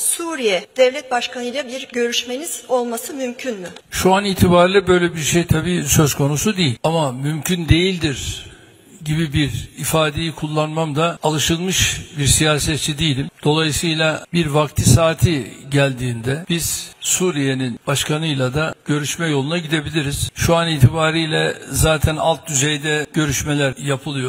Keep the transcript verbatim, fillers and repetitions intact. Suriye Devlet Başkanı ile bir görüşmeniz olması mümkün mü? Şu an itibariyle böyle bir şey tabii söz konusu değil ama mümkün değildir gibi bir ifadeyi kullanmam da alışılmış bir siyasetçi değilim. Dolayısıyla bir vakti saati geldiğinde biz Suriye'nin başkanıyla da görüşme yoluna gidebiliriz. Şu an itibariyle zaten alt düzeyde görüşmeler yapılıyor.